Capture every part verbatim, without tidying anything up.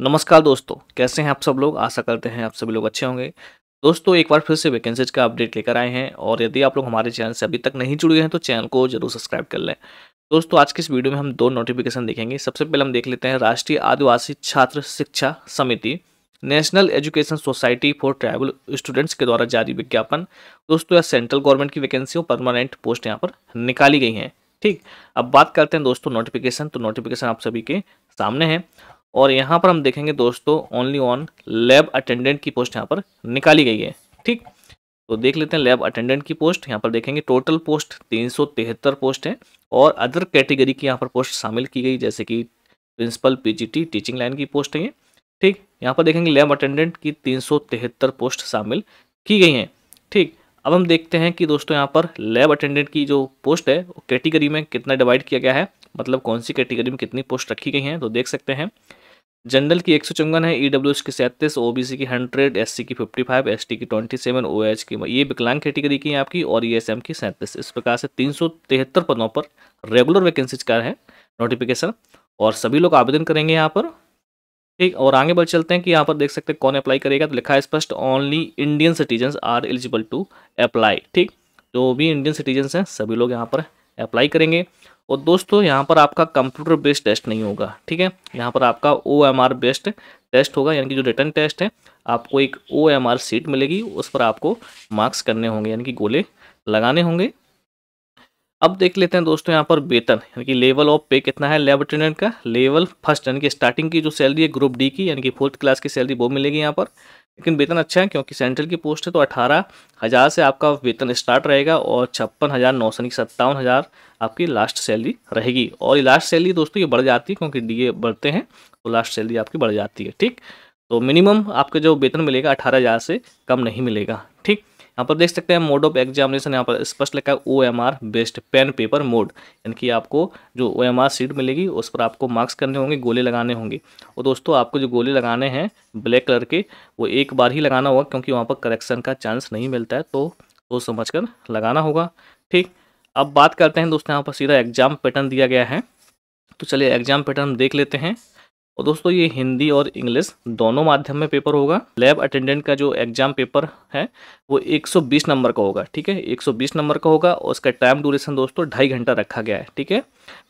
नमस्कार दोस्तों, कैसे हैं आप सब लोग। आशा करते हैं आप सभी लोग अच्छे होंगे। दोस्तों एक बार फिर से वैकेंसीज का अपडेट लेकर आए हैं और यदि आप लोग हमारे चैनल से अभी तक नहीं जुड़े हैं तो चैनल को जरूर सब्सक्राइब कर लें। दोस्तों आज की इस वीडियो में हम दो नोटिफिकेशन देखेंगे। सबसे पहले हम देख लेते हैं राष्ट्रीय आदिवासी छात्र शिक्षा समिति national education society for tribal students के द्वारा जारी विज्ञापन। दोस्तों यह सेंट्रल गवर्नमेंट की वैकेंसी और परमानेंट पोस्ट यहाँ पर निकाली गई हैं। ठीक, अब बात करते हैं दोस्तों नोटिफिकेशन। तो नोटिफिकेशन आप सभी के सामने है और यहाँ पर हम देखेंगे दोस्तों ओनली ऑन लैब अटेंडेंट की पोस्ट यहाँ पर निकाली गई है। ठीक, तो देख लेते हैं लैब अटेंडेंट की पोस्ट। यहाँ पर देखेंगे टोटल पोस्ट तीन सौ तिहत्तर पोस्ट है और अदर कैटेगरी की यहाँ पर पोस्ट शामिल की गई जैसे कि प्रिंसिपल पीजीटी टीचिंग लाइन की पोस्ट है ये। ठीक, यहाँ पर देखेंगे लैब अटेंडेंट की तीन सौ तिहत्तर पोस्ट शामिल की गई हैं। ठीक, अब हम देखते हैं कि दोस्तों यहाँ पर लैब अटेंडेंट की जो पोस्ट है वो कैटेगरी में कितना डिवाइड किया गया है, मतलब कौन सी कैटेगरी में कितनी पोस्ट रखी गई हैं। तो देख सकते हैं जनरल की एक सौ चौवन है, ईडब्ल्यूएस की सैंतीस, ओबीसी की हंड्रेड, एससी की पचपन, एसटी की सत्ताईस, ओएच की ये विकलांग कैटेगरी की है आपकी और ईएसएम की सैंतीस। इस प्रकार से तीन सौ तिहत्तर पदों पर रेगुलर वैकेंसीज का है नोटिफिकेशन और सभी लोग आवेदन करेंगे यहाँ पर। ठीक, और आगे बढ़ चलते हैं कि यहाँ पर देख सकते हैं कौन अप्लाई करेगा। तो लिखा है स्पष्ट only Indian citizens are eligible to apply. ठीक, जो भी इंडियन सिटीजन्स हैं सभी लोग यहाँ पर अप्लाई करेंगे। और दोस्तों यहाँ पर आपका कंप्यूटर बेस्ड टेस्ट नहीं होगा। ठीक है, यहाँ पर आपका O M R based test होगा, यानी कि जो रिटर्न टेस्ट है आपको एक ओ एम आर सीट मिलेगी, उस पर आपको मार्क्स करने होंगे यानी कि गोले लगाने होंगे। अब देख लेते हैं दोस्तों यहाँ पर वेतन यानी कि लेवल ऑफ पे कितना है लैब अटेंडेंट का। लेवल फर्स्ट यानी कि स्टार्टिंग की जो सैलरी है ग्रुप डी की यानी कि फोर्थ क्लास की सैलरी वो मिलेगी यहाँ पर, लेकिन वेतन अच्छा है क्योंकि सेंट्रल की पोस्ट है तो अठारह हज़ार से आपका वेतन स्टार्ट रहेगा और छप्पन हज़ार नौ सौ सत्तावन हज़ार आपकी लास्ट सैलरी रहेगी। और ये लास्ट सैलरी दोस्तों ये बढ़ जाती है क्योंकि डी ए बढ़ते हैं तो लास्ट सैलरी आपकी बढ़ जाती है। ठीक, तो मिनिमम आपका जो वेतन मिलेगा अठारह हज़ार से कम नहीं मिलेगा। ठीक, यहाँ पर देख सकते हैं मोड ऑफ एग्जामिनेशन यहाँ पर स्पष्ट लिखा है O M R based pen paper mode, यानी कि आपको जो ओ एम आर सीट मिलेगी उस पर आपको मार्क्स करने होंगे, गोले लगाने होंगे। और दोस्तों आपको जो गोले लगाने हैं ब्लैक कलर के वो एक बार ही लगाना होगा क्योंकि वहाँ पर करेक्शन का चांस नहीं मिलता है, तो वो समझ कर लगाना होगा। ठीक, अब बात करते हैं दोस्तों यहाँ पर सीधा एग्जाम पैटर्न दिया गया है, तो चलिए एग्जाम पैटर्न देख लेते हैं। और दोस्तों ये हिंदी और इंग्लिश दोनों माध्यम में पेपर होगा। लैब अटेंडेंट का जो एग्जाम पेपर है वो एक सौ बीस नंबर का होगा। ठीक है, एक सौ बीस नंबर का होगा और उसका टाइम ड्यूरेशन दोस्तों ढाई घंटा रखा गया है। ठीक है,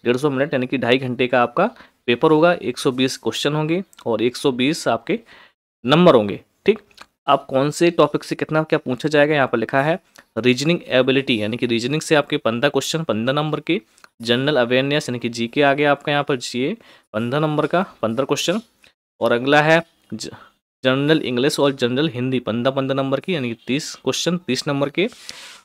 डेढ़ सौ मिनट यानी कि ढाई घंटे का आपका पेपर होगा। एक सौ बीस क्वेश्चन होंगे और एक सौ बीस आपके नंबर होंगे। ठीक, आप कौन से टॉपिक से कितना क्या पूछा जाएगा यहाँ पर लिखा है रीजनिंग एबिलिटी यानी कि रीजनिंग से आपके पंद्रह क्वेश्चन पंद्रह नंबर के, जनरल अवेयरनेस यानी कि जी के आगे आपका यहाँ पर जी ए पंद्रह नंबर का पंद्रह क्वेश्चन, और अगला है जनरल इंग्लिश और जनरल हिंदी पंद्रह पंद्रह नंबर की यानी कि तीस क्वेश्चन तीस नंबर के।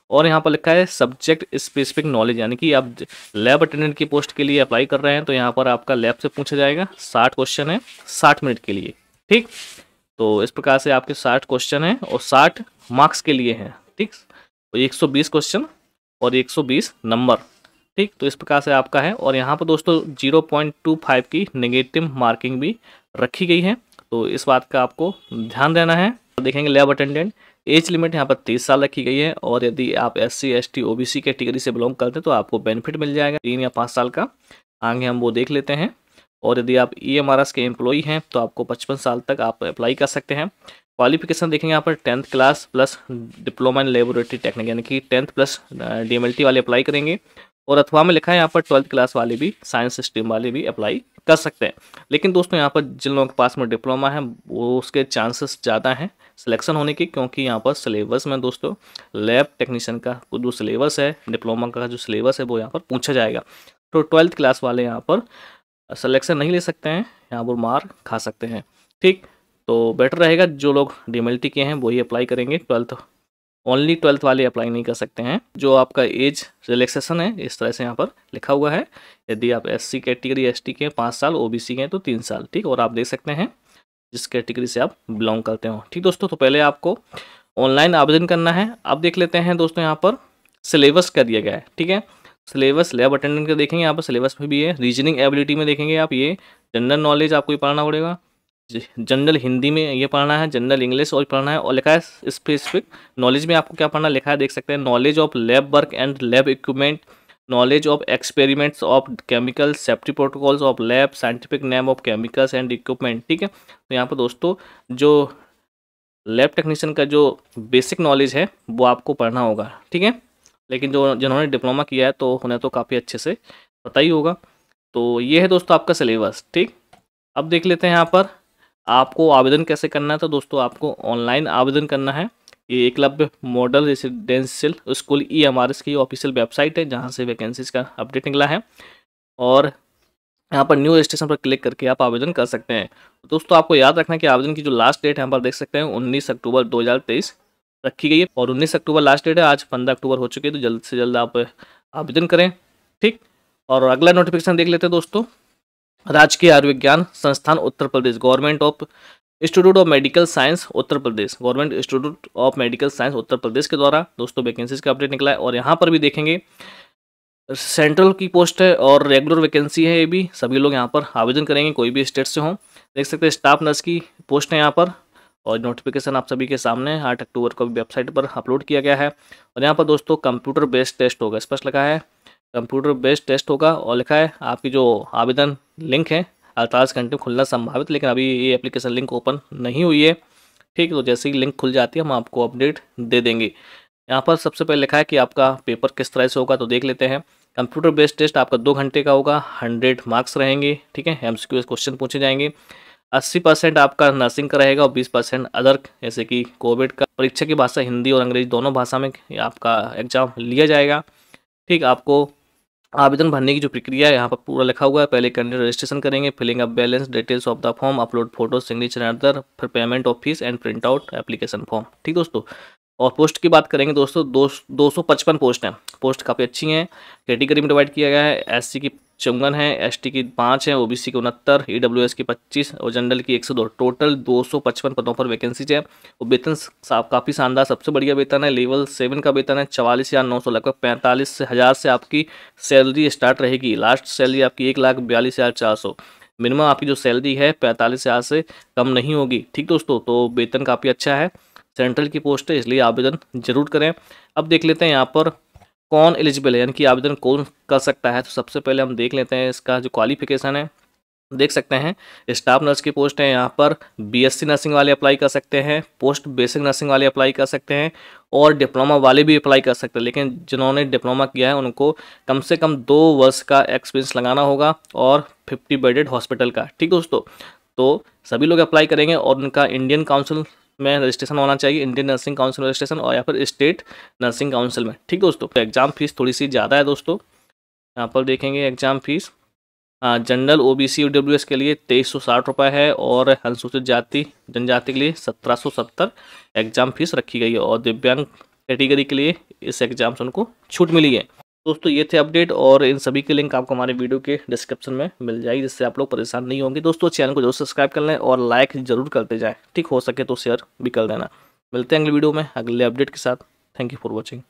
और यहाँ पर लिखा है सब्जेक्ट स्पेसिफिक नॉलेज यानी कि आप लैब अटेंडेंट की पोस्ट के लिए अप्लाई कर रहे हैं तो यहाँ पर आपका लैब से पूछा जाएगा। साठ क्वेश्चन है साठ मिनट के लिए। ठीक, तो इस प्रकार से आपके साठ क्वेश्चन हैं और साठ मार्क्स के लिए हैं। ठीक, और एक सौ बीस क्वेश्चन और एक सौ बीस नंबर। ठीक, तो इस प्रकार से आपका है। और यहाँ पर दोस्तों ज़ीरो पॉइंट टू फाइव की नेगेटिव मार्किंग भी रखी गई है, तो इस बात का आपको ध्यान देना है। देखेंगे लैब अटेंडेंट एज लिमिट यहाँ पर तीस साल रखी गई है और यदि आप S C S T O B C category से बिलोंग करते हैं तो आपको बेनिफिट मिल जाएगा तीन या पाँच साल का। आगे हम वो देख लेते हैं। और यदि आप ई एम आर एस के एम्प्लॉई हैं तो आपको पचपन साल तक आप अप्लाई कर सकते हैं। क्वालिफिकेशन देखेंगे यहाँ पर tenth class plus diploma in laboratory technique यानी कि tenth plus D M L T वाले अप्लाई करेंगे, और अथवा में लिखा है यहाँ पर ट्वेल्थ क्लास वाले भी साइंस स्ट्रीम वाले भी अप्लाई कर सकते हैं। लेकिन दोस्तों यहाँ पर जिन लोगों के पास में डिप्लोमा है वो उसके चांसेस ज़्यादा हैं सिलेक्शन होने के, क्योंकि यहाँ पर सिलेबस में दोस्तों लैब टेक्नीशियन का जो सिलेबस है डिप्लोमा का जो सिलेबस है वो यहाँ पर पूछा जाएगा, तो ट्वेल्थ क्लास वाले यहाँ पर सिलेक्शन नहीं ले सकते हैं, यहाँ पर मार खा सकते हैं। ठीक, तो बेटर रहेगा जो लोग डी एम एल टी के हैं वही अप्लाई करेंगे, ट्वेल्थ ओनली ट्वेल्थ वाले अप्लाई नहीं कर सकते हैं। जो आपका एज रिलैक्सेशन है इस तरह से यहाँ पर लिखा हुआ है, यदि आप एससी कैटेगरी एसटी के हैं पाँच साल, ओबीसी के हैं तो तीन साल। ठीक, और आप देख सकते हैं जिस कैटेगरी से आप बिलोंग करते हो। ठीक दोस्तों, तो पहले आपको ऑनलाइन आवेदन करना है। अब देख लेते हैं दोस्तों यहाँ पर सिलेबस का दिया गया है। ठीक है, सिलेबस लैब अटेंडेंट का देखेंगे यहाँ पर सिलेबस में भी है। रीजनिंग एबिलिटी में देखेंगे आप ये जनरल नॉलेज आपको पढ़ना पड़ेगा, जनरल हिंदी में ये पढ़ना है, जनरल इंग्लिश और पढ़ना है, और लिखा है स्पेसिफिक नॉलेज में आपको क्या पढ़ना लिखा है देख सकते हैं knowledge of lab work and lab equipment, knowledge of experiments of chemicals, safety protocols of lab, scientific name of chemicals and equipment. ठीक है, तो यहाँ पर दोस्तों जो लैब टेक्नीशियन का जो बेसिक नॉलेज है वो आपको पढ़ना होगा, ठीक है। लेकिन जो जिन्होंने डिप्लोमा किया है तो उन्हें तो काफ़ी अच्छे से पता ही होगा। तो ये है दोस्तों आपका सिलेबस, ठीक। अब देख लेते हैं यहाँ पर आपको आवेदन कैसे करना है। तो दोस्तों आपको ऑनलाइन आवेदन करना है। ये Eklavya model residential school E M R S की ऑफिशियल वेबसाइट है जहाँ से वैकेंसीज का अपडेट निकला है, और यहाँ पर न्यू रजिस्ट्रेशन पर क्लिक करके आप आवेदन कर सकते हैं। दोस्तों आपको याद रखना है कि आवेदन की जो लास्ट डेट है यहाँ पर देख सकते हैं उन्नीस अक्टूबर दो हज़ार तेईस रखी गई है, और उन्नीस अक्टूबर लास्ट डेट है। आज पंद्रह अक्टूबर हो चुकी है, तो जल्द से जल्द आप आवेदन करें, ठीक। और अगला नोटिफिकेशन देख लेते हैं दोस्तों। राजकीय आयुर्विज्ञान संस्थान Uttar Pradesh, government of institute of medical science Uttar Pradesh, government institute of medical science Uttar Pradesh के द्वारा दोस्तों वैकेंसीज का अपडेट निकला है। और यहाँ पर भी देखेंगे सेंट्रल की पोस्ट है और रेगुलर वैकेंसी है, ये भी सभी लोग यहाँ पर आवेदन करेंगे, कोई भी स्टेट से हों। देख सकते हैं स्टाफ नर्स की पोस्ट है यहाँ पर, और नोटिफिकेशन आप सभी के सामने आठ अक्टूबर को वेबसाइट पर अपलोड किया गया है। और यहाँ पर दोस्तों कंप्यूटर बेस्ड टेस्ट होगा, स्पष्ट लिखा है कंप्यूटर बेस्ड टेस्ट होगा, और लिखा है आपकी जो आवेदन लिंक है अड़तालीस घंटे में खुलना संभावित, लेकिन अभी ये एप्लीकेशन लिंक ओपन नहीं हुई है, ठीक। तो जैसे ही लिंक खुल जाती है हम आपको अपडेट दे देंगे। यहाँ पर सबसे पहले लिखा है कि आपका पेपर किस तरह से होगा, तो देख लेते हैं। कंप्यूटर बेस्ड टेस्ट आपका दो घंटे का होगा, हंड्रेड मार्क्स रहेंगे, ठीक है। एमसीक्यू क्वेश्चन पूछे जाएंगे। अस्सी परसेंट आपका नर्सिंग का रहेगा और बीस परसेंट अदर जैसे कि कोविड का। परीक्षा की भाषा हिंदी और अंग्रेजी दोनों भाषा में आपका एग्जाम लिया जाएगा, ठीक। आपको आवेदन भरने की जो प्रक्रिया है यहाँ पर पूरा लिखा हुआ है। पहले कैंडिडेट रजिस्ट्रेशन करेंगे, filling up balance, details of the form, upload photo, signature and other, फिर payment of fees and print out application form, ठीक दोस्तों। और पोस्ट की बात करेंगे दोस्तों, दो दो सौ पचपन पोस्ट हैं। पोस्ट काफ़ी अच्छी हैं, कैटेगरी में डिवाइड किया गया है। एससी की चौवन है, एसटी की पाँच है, ओबीसी की उनहत्तर, ईडब्ल्यूएस की पच्चीस और जनरल की एक सौ दो। टोटल दो सौ पचपन पदों पर वैकेंसीज है। और वेतन काफ़ी शानदार, सबसे बढ़िया वेतन है, लेवल सेवन का वेतन है चवालीस हज़ार नौ सौ लगभग पैंतालीस हज़ार से आपकी सैलरी स्टार्ट रहेगी। लास्ट सैलरी आपकी एक लाख बयालीस हज़ार चार सौ, मिनिमम आपकी जो सैलरी है पैंतालीस हज़ार से कम नहीं होगी, ठीक दोस्तों। तो वेतन काफ़ी अच्छा है, सेंट्रल की पोस्ट है, इसलिए आवेदन जरूर करें। अब देख लेते हैं यहाँ पर कौन एलिजिबल है, यानी कि आवेदन कौन कर सकता है। तो सबसे पहले हम देख लेते हैं इसका जो क्वालिफिकेशन है। देख सकते हैं स्टाफ नर्स की पोस्ट है, यहाँ पर बीएससी नर्सिंग वाले अप्लाई कर सकते हैं, पोस्ट बेसिक नर्सिंग वाले अप्लाई कर सकते हैं, और डिप्लोमा वाले भी अप्लाई कर सकते हैं। लेकिन जिन्होंने डिप्लोमा किया है उनको कम से कम दो वर्ष का एक्सपीरियंस लगाना होगा, और फिफ्टी बेडेड हॉस्पिटल का, ठीक दोस्तों। तो सभी लोग अप्लाई करेंगे, और उनका इंडियन काउंसिल में रजिस्ट्रेशन होना चाहिए, इंडियन नर्सिंग काउंसिल में रजिस्ट्रेशन, और या फिर स्टेट नर्सिंग काउंसिल में, ठीक दोस्तों। एग्ज़ाम फीस थोड़ी सी ज़्यादा है दोस्तों, यहाँ पर देखेंगे एग्ज़ाम फीस। हाँ, जनरल ओबीसी ईडब्ल्यूएस के लिए तेईस सौ साठ रुपये है, और अनुसूचित जाति जनजाति के लिए सत्रह सौ सत्तर एग्ज़ाम फीस रखी गई है, और दिव्यांग कैटेगरी के लिए इस एग्ज़ाम से उनको छूट मिली है। दोस्तों ये थे अपडेट, और इन सभी के लिंक आपको हमारे वीडियो के डिस्क्रिप्शन में मिल जाएगी, जिससे आप लोग परेशान नहीं होंगे। दोस्तों चैनल को जरूर सब्सक्राइब कर लें और लाइक जरूर करते जाएं, ठीक। हो सके तो शेयर भी कर देना। मिलते हैं अगले वीडियो में अगले अपडेट के साथ। Thank you for watching.